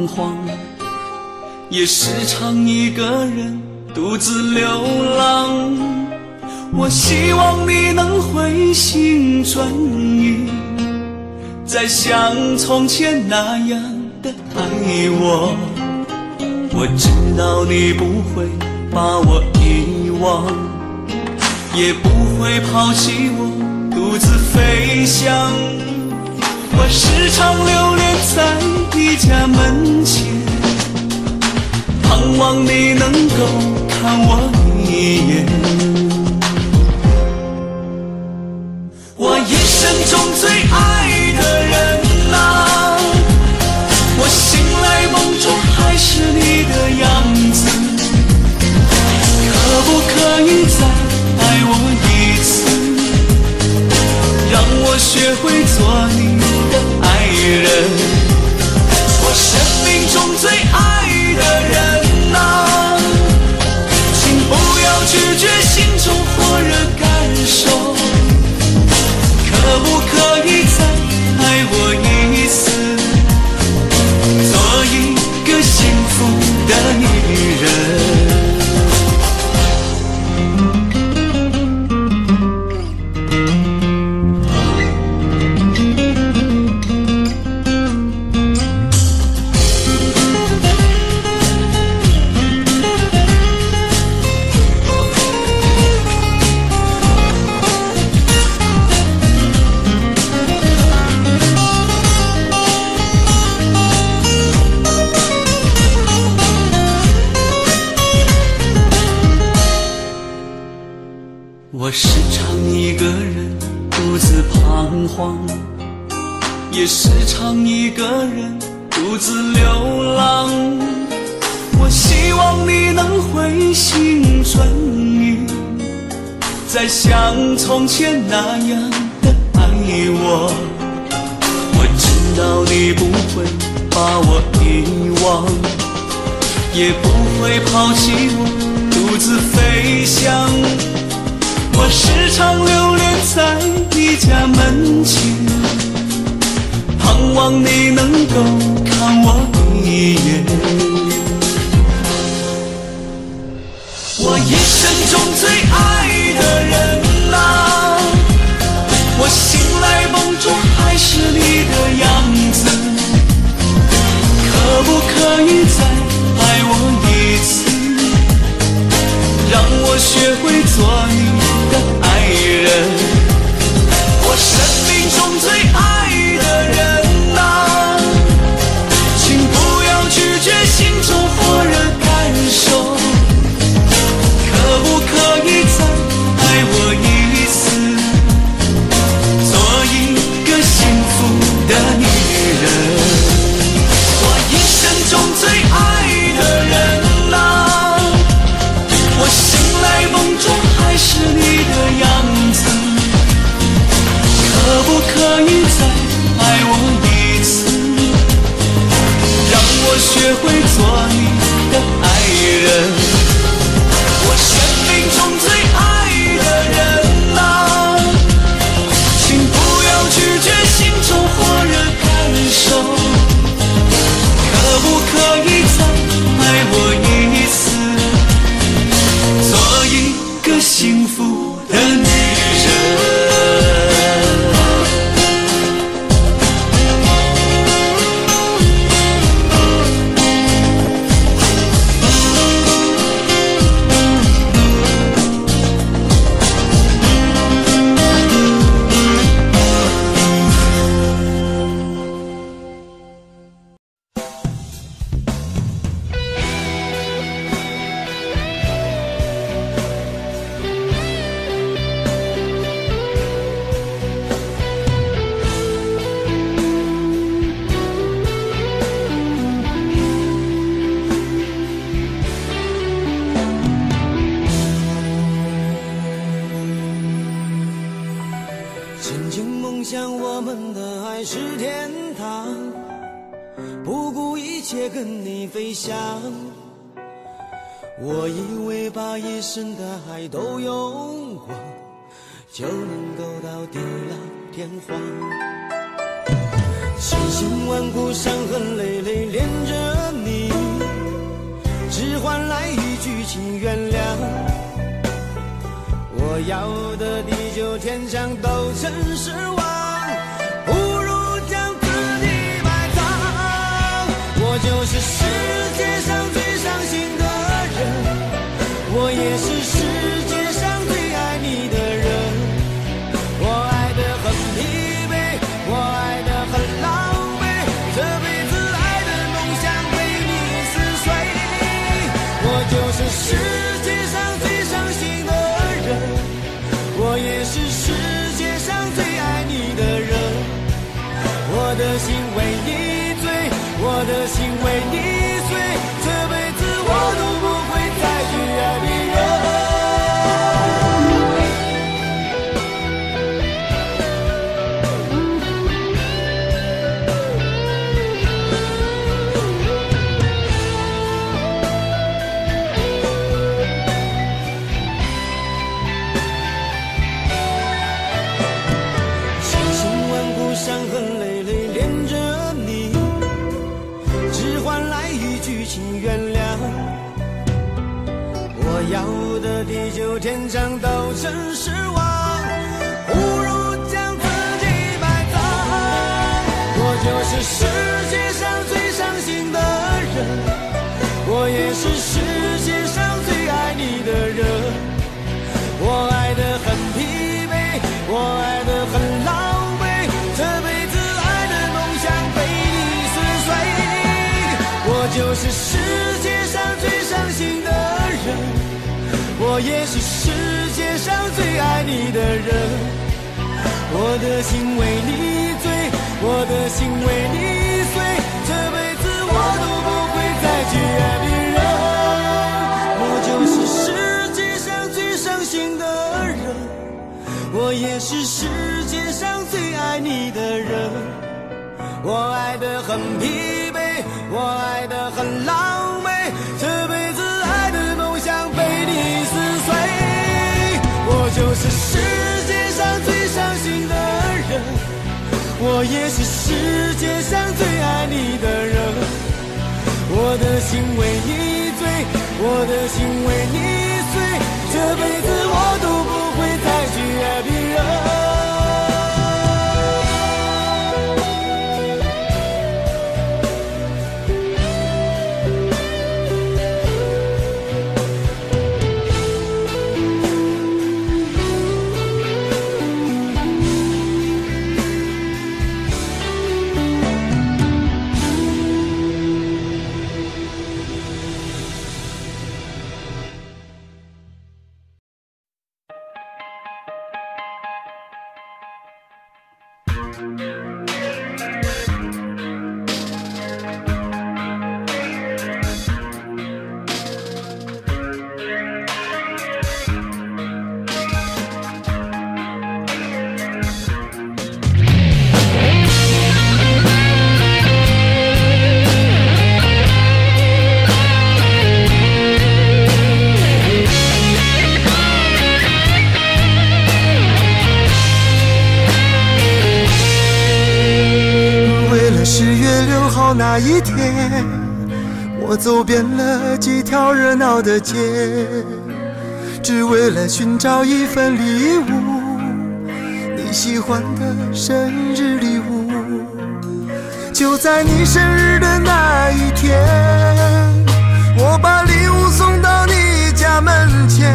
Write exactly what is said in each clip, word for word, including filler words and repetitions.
彷徨，也时常一个人独自流浪。我希望你能回心转意，再像从前那样的爱我。我知道你不会把我遗忘，也不会抛弃我独自飞翔。我时常流连在你家门前，盼望你能够看我一眼。我一生中最爱的人啊，我醒来梦中还是你的样子，可不可以再爱我一次，让我学会做你的爱人。我生命中最爱的人啊，请不要拒绝心中火热感受，可不可以再爱我一次，做一个幸福的女人。我时常一个人独自彷徨，也时常一个人独自流浪。我希望你能回心转意，再像从前那样的爱我。我知道你不会把我遗忘，也不会抛弃我独自飞翔。我时常流连在你家门前，盼望你能够看我一眼。我一生中最爱的人啊，我醒来梦中还是你的样子，可不可以再爱我一次，让我学会做你的爱人。我生命中最爱的人啊，请不要拒绝心中火热感受，可不可以再爱我一次，做一个幸福的女人。我一生中最爱的人啊，我醒来梦中还是你的样子，可不可以再爱我一次，让我学会做你的爱人。我生命中最爱的人啊，请不要拒绝心中火热感受，可不可以再爱我一次，做一个幸福的女人。千辛万苦，伤痕累累，连着请原谅，我要的地久天长都成失望。 是世界上最伤心的人，我也是世界上最爱你的人。我爱得很疲惫，我爱得很狼狈，这辈子爱的梦想被你撕碎。我就是世界上最伤心的人，我也是世界上最爱你的人。我的心为你。 我的心为你碎，这辈子我都不会再去爱别人。千辛万苦，伤痕累累，连着。 请原谅，我要的地久天长都成失望，不如将自己埋葬。我就是世界上最伤心的人，我也是世界上最爱你的人。我爱得很疲惫，我爱得很狼狈。 就是世界上最伤心的人，我也是世界上最爱你的人。我的心为你醉，我的心为你碎，这辈子我都不会再去爱别人。我就是世界上最伤心的人，我也是世界上最爱你的人。我爱得很疲惫。 我爱得很狼狈，这辈子爱的梦想被你撕碎。我就是世界上最伤心的人，我也是世界上最爱你的人。我的心为你醉，我的心为你碎，这辈子我都不会再去爱别人。 走遍了几条热闹的街，只为了寻找一份礼物，你喜欢的生日礼物。就在你生日的那一天，我把礼物送到你家门前。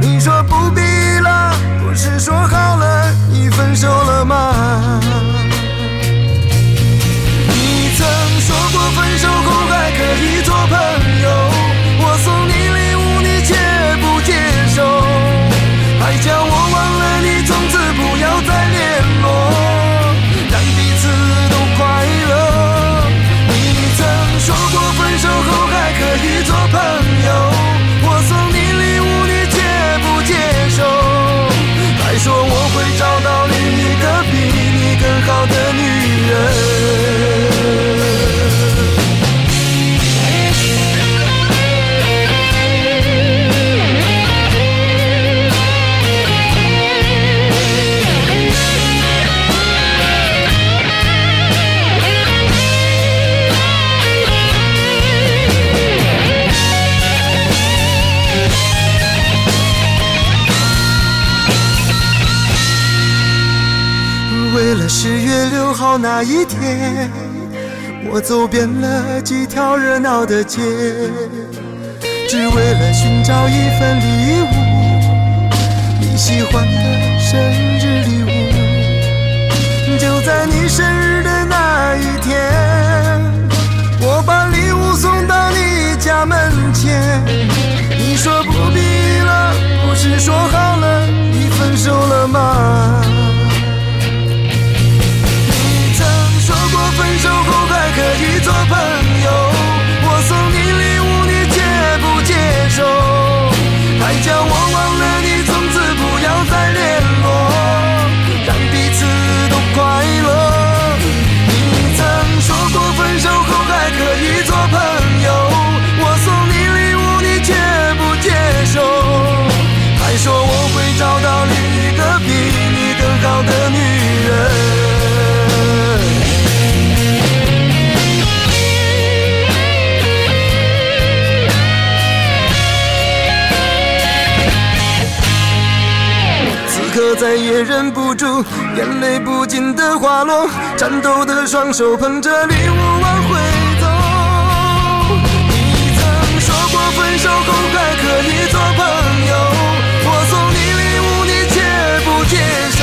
你说不必了，不是说好了，你分手了吗？ 说过分手后还可以做朋友，我送你礼物你却不接受，还叫我忘了你，从此不要再联络，让彼此都快乐。你曾说过分手后还可以做朋友，我送。十月六号那一天，我走遍了几条热闹的街，只为了寻找一份礼物，你喜欢的生日礼物。就在你生日的那一天，我把礼物送到你家门前，你说不必了，不是说好了，你分手了吗？分手后还可以做朋友，我送你礼物你接不接受？还叫我忘了你，从此不要再联络，让彼此都快乐。你曾说过分手后还可以做朋友，我送你礼物你接不接受？还说我会找到另一个比你更好的女人。再也忍不住，眼泪不禁的滑落，颤抖的双手捧着礼物往回走。你曾说过分手后还可以做朋友，我送你礼物你接不接受？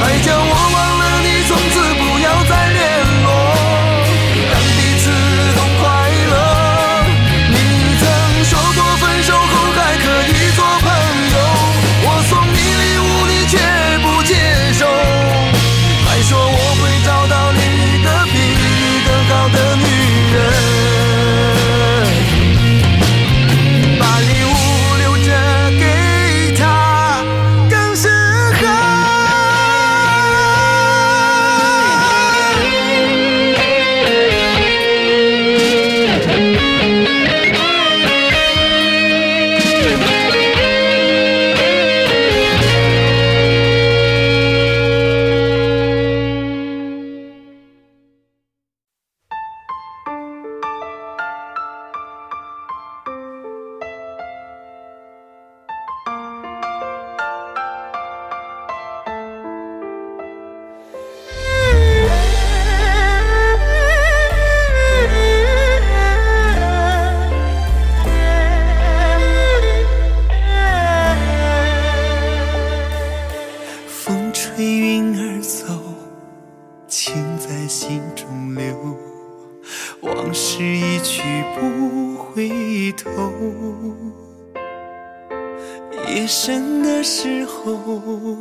还叫我忘了你，从此不要再联络，让彼此都快乐。你曾说过分手后还可以做朋友，我送你礼物你却不接受，还说我会找到另一个比你更好的女人，把礼物留着给她更适合。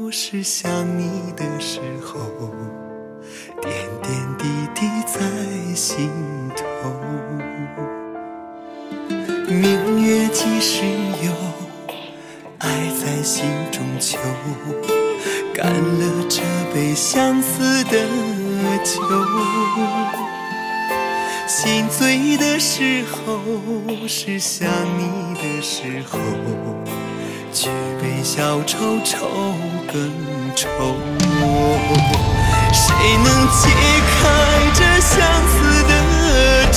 是想你的时候，点点滴滴在心头。明月几时有，爱在心中求，干了这杯相思的酒。心醉的时候，是想你的时候，举杯消愁愁更愁。谁能解开这相思的愁？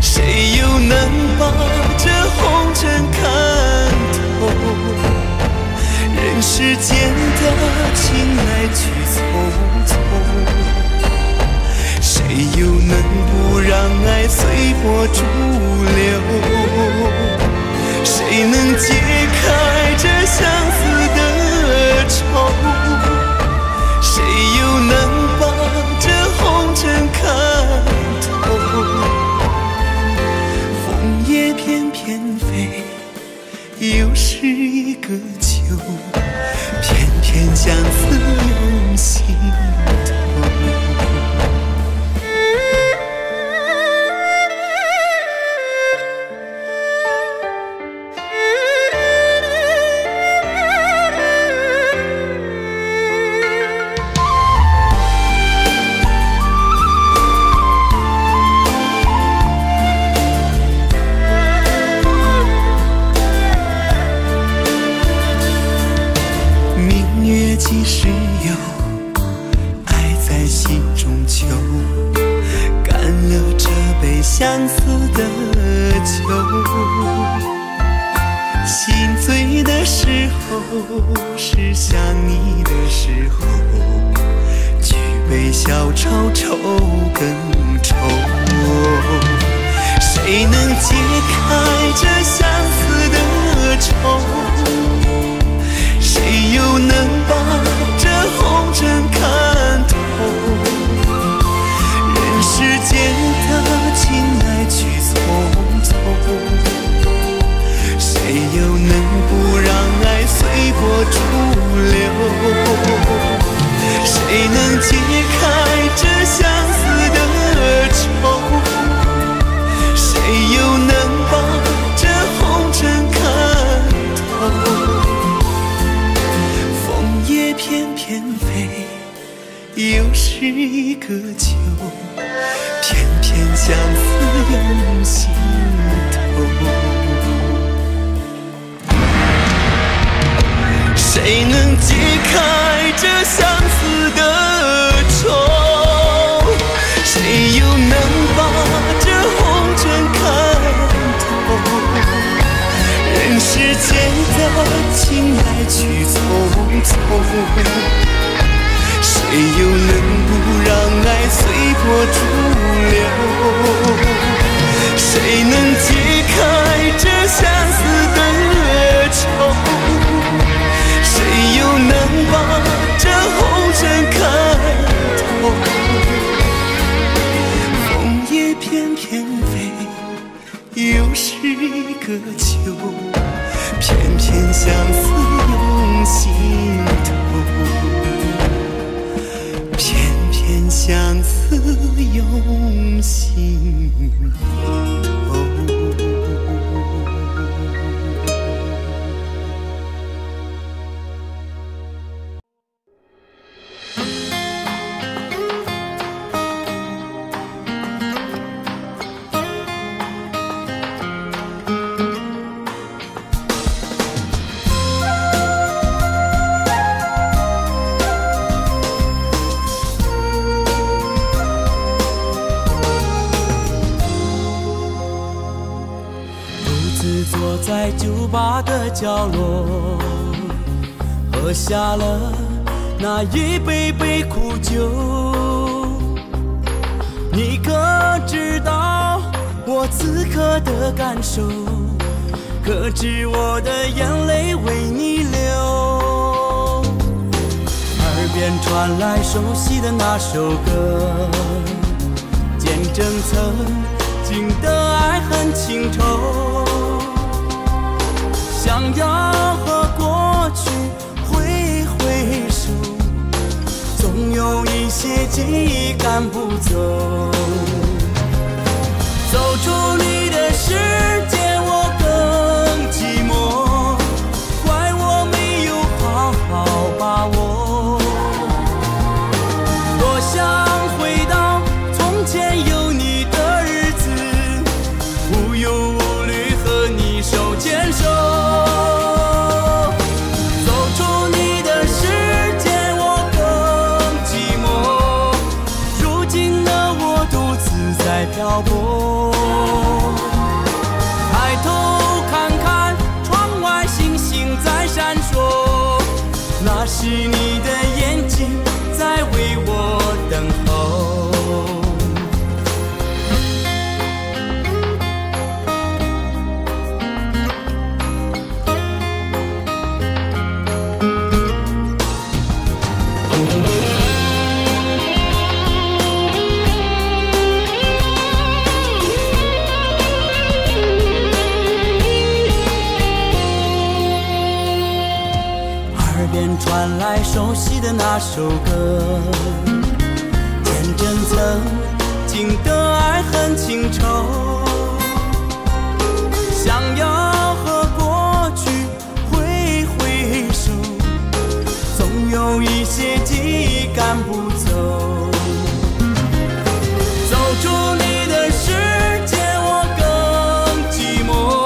谁又能把这红尘看透？人世间的情来去匆匆，谁又能不让爱随波逐流？谁能解开这相思的愁？谁又能把这红尘看透？枫叶翩翩飞，又是一个秋，偏偏相思涌心头。是想你的时候。杯小炒愁更愁。谁能解开这相思的愁？谁又能把这红尘看透？人世间的情来去匆匆，谁又能不让爱随波逐流？ 谁能解开这相思的愁？谁又能把这红尘看透？枫叶翩翩飞，又是一个秋，偏偏相思涌心头。谁能解开这相思？ 情来去匆匆，谁又能不让爱随波逐流？谁能解开这相思的愁？谁又能把这红尘看透？枫叶翩翩飞，又是一个秋。 偏偏相思涌心头，偏偏相思涌心头。角落喝下了那一杯杯苦酒，你可知道我此刻的感受？可知我的眼泪为你流？耳边传来熟悉的那首歌，见证曾经的爱恨情仇。 想要和过去挥挥手，总有一些记忆赶不走。走出你的世界，我更寂寞。怪我没有好好把握。多想回到从前有你的日子，无忧无虑和你手牵手。 漂泊，抬头看看窗外星星在闪烁，那是你的眼睛在为我等候。 传来熟悉的那首歌，见证曾经的爱恨情仇。想要和过去挥挥手，总有一些记忆赶不走。走出你的世界，我更寂寞。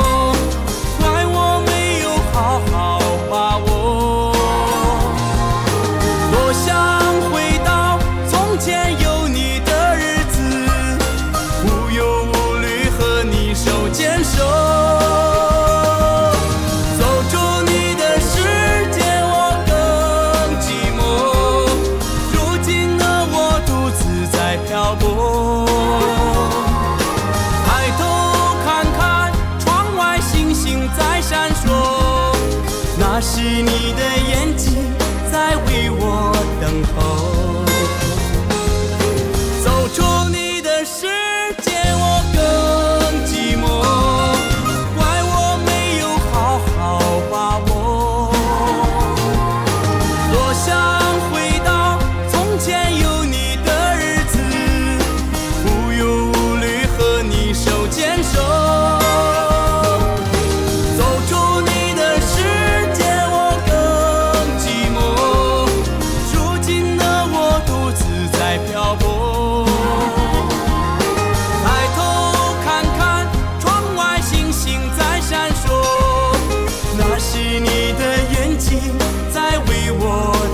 怪我没有好好把握。那是你的眼睛在为我等候。走出你的世界，我更寂寞，怪我没有好好把握。多想回到从前有你的日子，无忧无虑和你手牵手。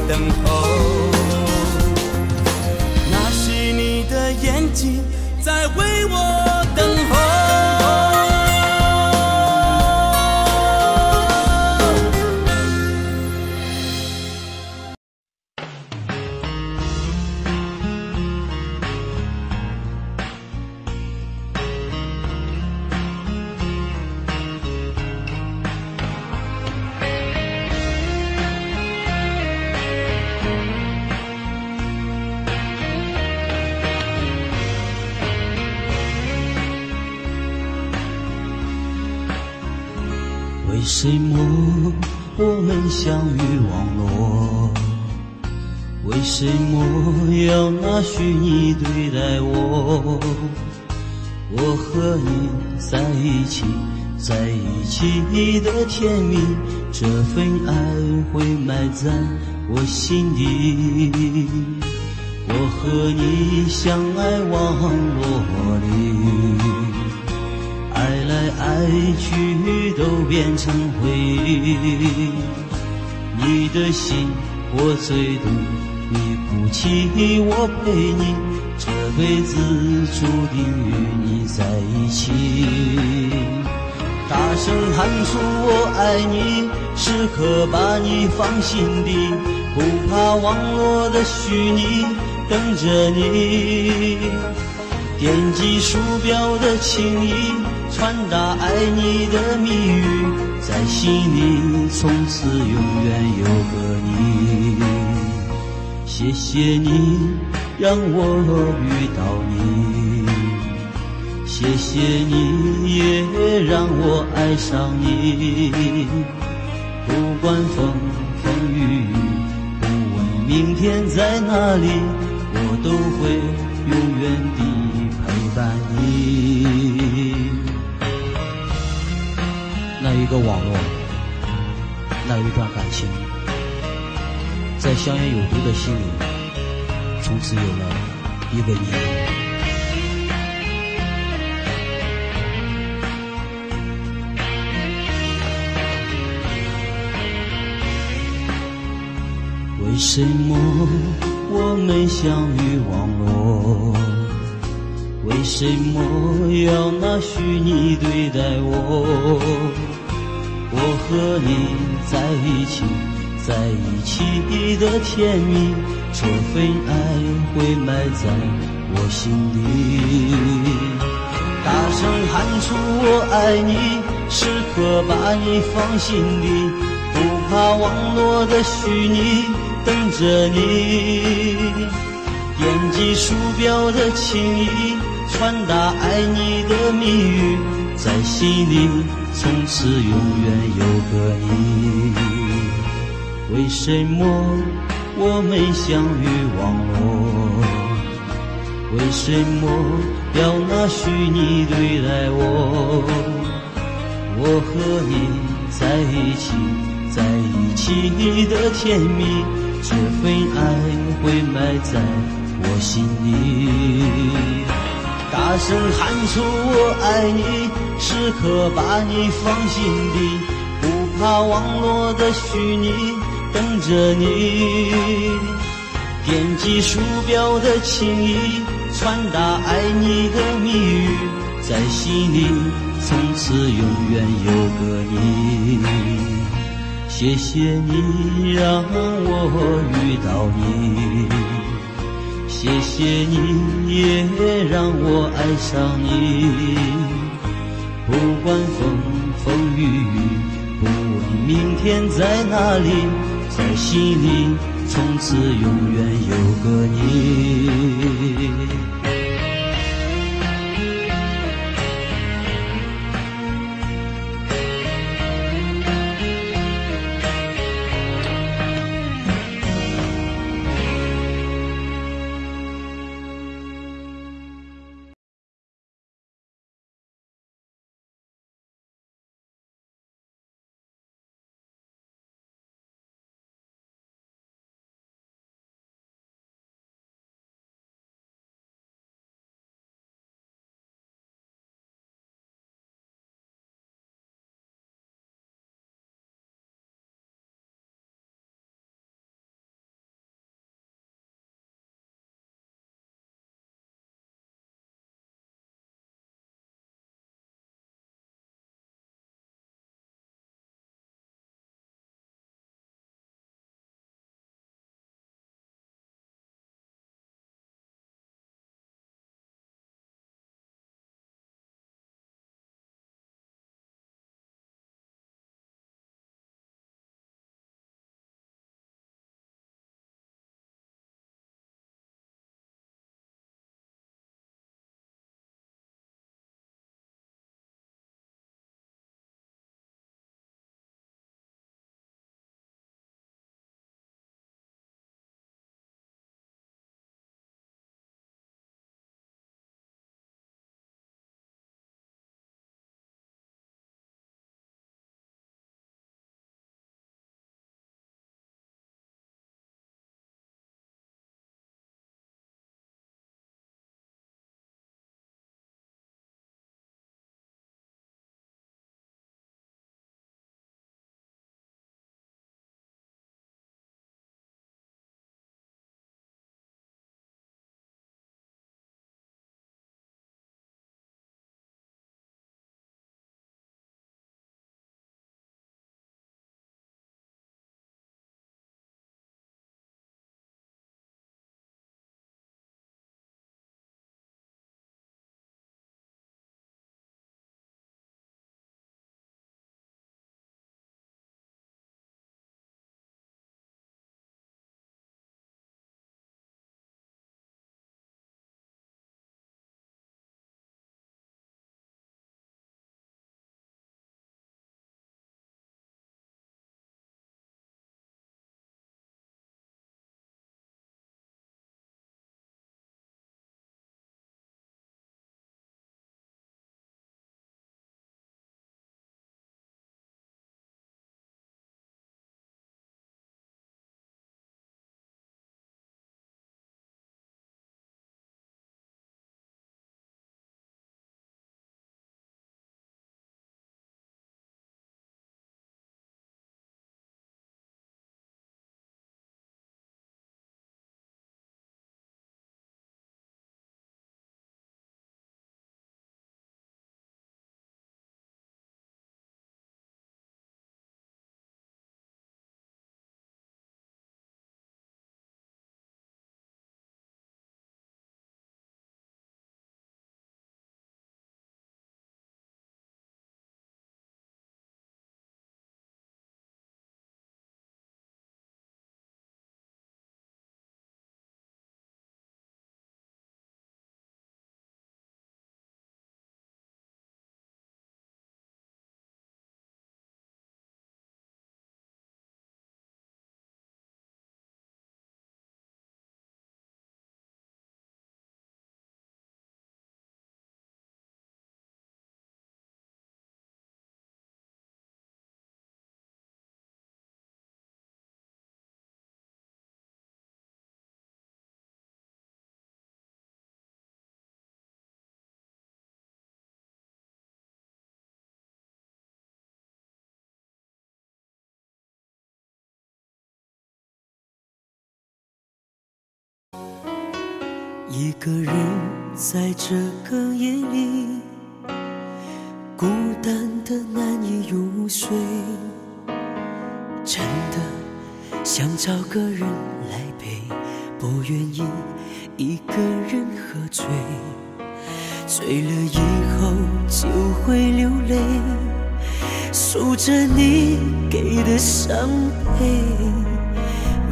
等候，那是你的眼睛在为我等候。 为什么我们相遇网络？为什么要拿虚拟对待我？我和你在一起，在一起的甜蜜，这份爱会埋在我心底。我和你相爱网络里。 爱来爱去都变成回忆，你的心我最懂，你哭泣我陪你，这辈子注定与你在一起。大声喊出我爱你，时刻把你放心底，不怕网络的虚拟等着你。点击鼠标的情谊。 传达爱你的蜜语，在心里，从此永远有个你。谢谢你让我遇到你，谢谢你也让我爱上你。不管风风雨雨，不问明天在哪里，我都会永远地陪伴你。 那一个网络，那一段感情，在香烟有毒的心里，从此有了一个你。 为什么我们相遇网络？为什么要拿虚拟对待我？ 我和你在一起，在一起的甜蜜，这份爱会埋在我心底。大声喊出我爱你，时刻把你放心底，不怕网络的虚拟等着你。点击鼠标的情谊，传达爱你的蜜语，在心里。 从此永远有个你。为什么我们相遇网络？为什么要拿虚拟对待我？我和你在一起，在一起的甜蜜，这份爱会埋在我心底。 大声喊出我爱你，时刻把你放心底，不怕网络的虚拟等着你。点击鼠标的情谊，传达爱你的蜜语，在心里，从此永远有个你。谢谢你让我遇到你。 谢谢你也让我爱上你，不管风风雨雨，不问明天在哪里？在心里，从此永远有个你。一个人在这个夜里，孤单的难以入睡，真的想找个人来陪，不愿意一个人喝醉，醉了以后就会流泪，数着你给的伤悲，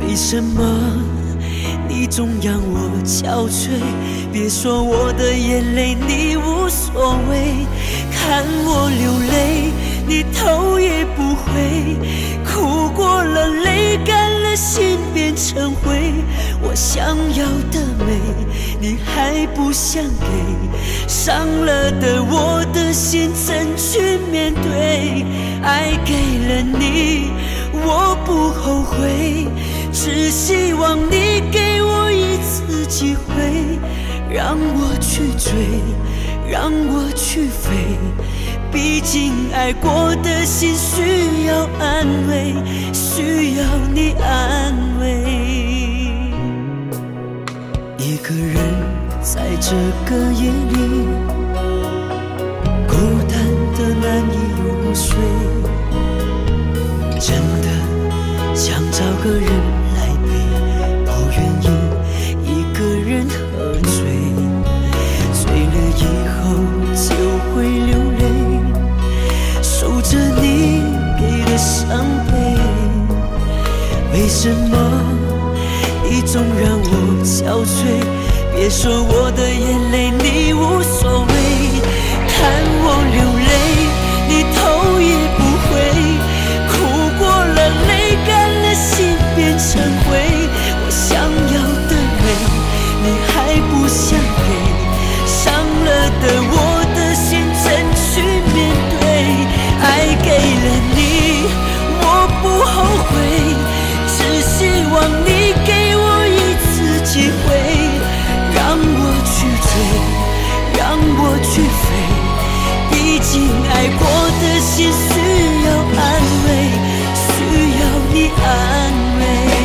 为什么你总让我憔悴？别说我的眼泪你无所谓，看我流泪你头也不回，哭过了泪干了心变成灰。我想要的美你还不想给，伤了的我的心怎去面对？爱给了你我不后悔，只希望你给我一次机会，让我去追，让我去飞。毕竟爱过的心需要安慰，需要你安慰。一个人在这个夜里，孤单的难以入睡，真的想找个人。 为什么你总让我憔悴？别说我的眼泪你无所谓，看我流泪你头也不回，哭过了泪干了心变成灰。我想要的美你还不想给，伤了的我的心怎去面对？爱给了你我不后悔。 希望你给我一次机会，让我去追，让我去飞。毕竟爱过的心需要安慰，需要你安慰。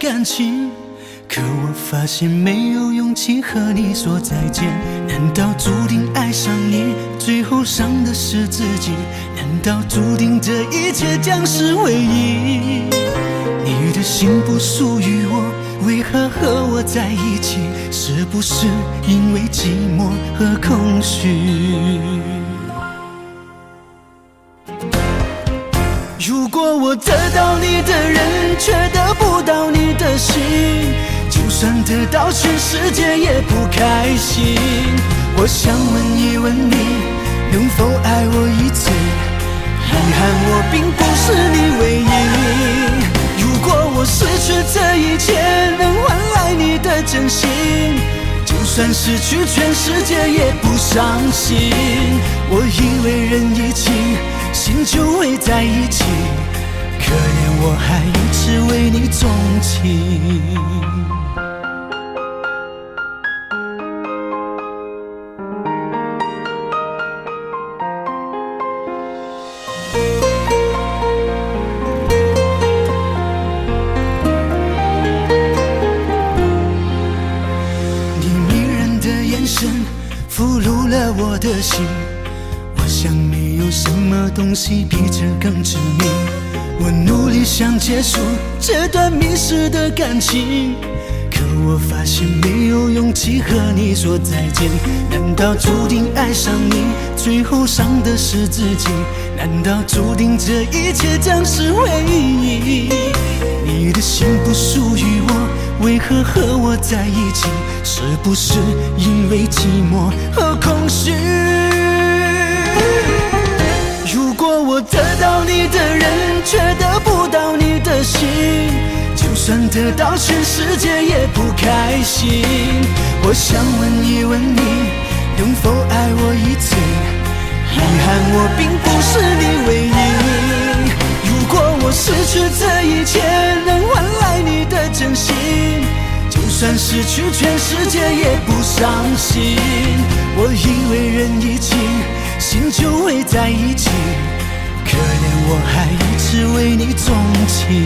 感情，可我发现没有勇气和你说再见。难道注定爱上你，最后伤的是自己？难道注定这一切将是唯一？你的心不属于我，为何和我在一起？是不是因为寂寞和空虚？如果我得到你的人，却得不到你。 的心，就算得到全世界也不开心。我想问一问你，能否爱我一次？遗憾我并不是你唯一。如果我失去这一切，能换来你的真心，就就算失去全世界也不伤心。我以为人一起，心就会在一起，可怜我还一直为你钟情。 的心，我想没有什么东西比这更致命。我努力想结束这段迷失的感情，可我发现没有勇气和你说再见。难道注定爱上你，最后伤的是自己？难道注定这一切将是回忆？你的心不属于我。 为何和我在一起？是不是因为寂寞和空虚？如果我得到你的人，却得不到你的心，就算得到全世界也不开心。我想问一问你，能否爱我一次？遗憾，我并不是你唯一。如果我失去这一切，能换来你的真心。 就算失去全世界也不伤心。我以为人一起，心就会在一起，可怜我还一直为你钟情。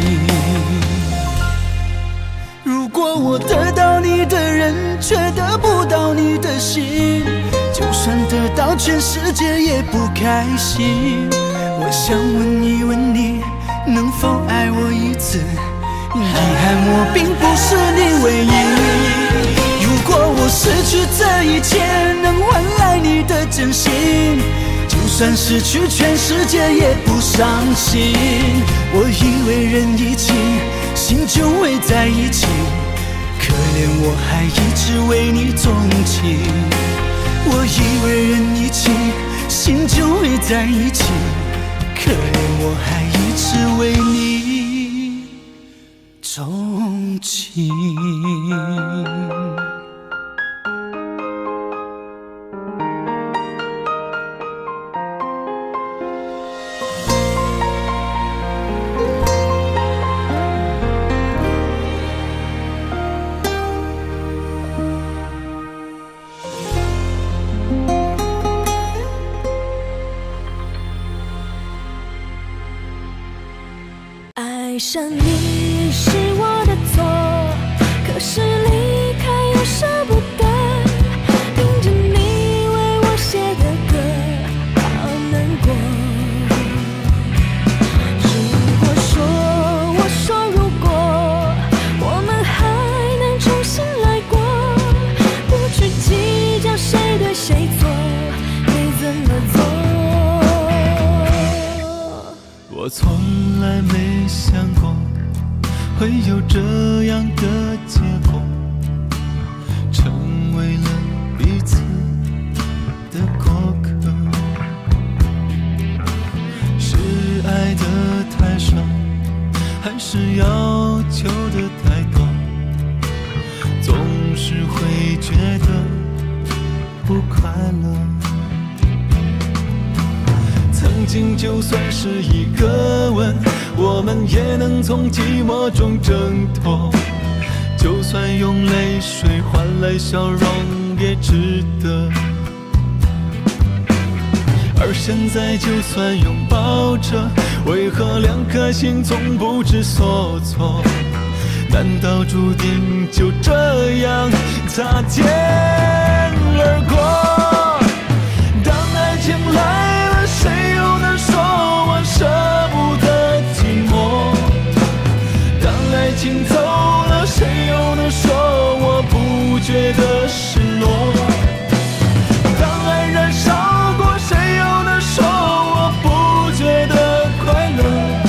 如果我得到你的人，却得不到你的心，就算得到全世界也不开心。我想问一问你，能否爱我一次？ 遗憾，我并不是你唯一。如果我失去这一切，能换来你的真心，就算失去全世界也不伤心。我以为人一起，心就会在一起，可怜我还一直为你钟情。我以为人一起，心就会在一起，可怜我还一直为你。 钟情。爱上你。 我从来没想过会有这样的结果，成为了彼此的过客。是爱的太少，还是要求的太高？总是会觉得不快乐。 曾经就算是一个吻，我们也能从寂寞中挣脱。就算用泪水换来笑容，也值得。而现在，就算拥抱着，为何两颗心总不知所措？难道注定就这样擦肩而过？当爱情来。 谁又能说我舍不得寂寞？当爱情走了，谁又能说我不觉得失落？当爱燃烧过，谁又能说我不觉得快乐？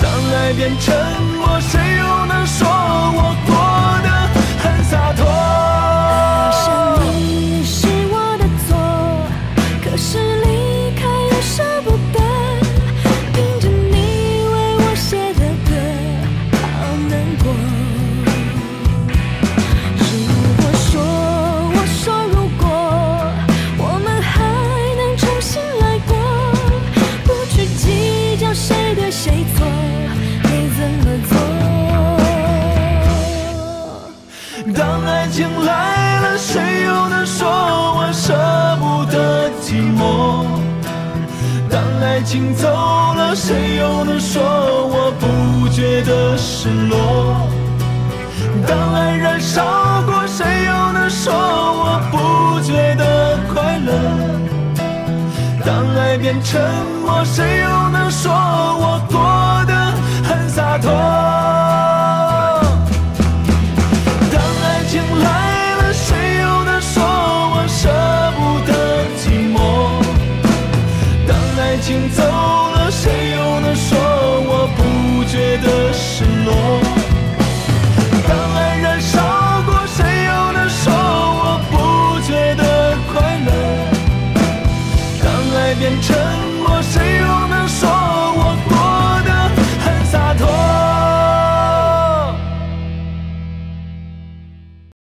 当爱变沉默，谁又能说我过得很洒脱？情走了，谁又能说我不觉得失落？当爱燃烧过，谁又能说我不觉得快乐？当爱变沉默，谁又能说我过得很洒脱？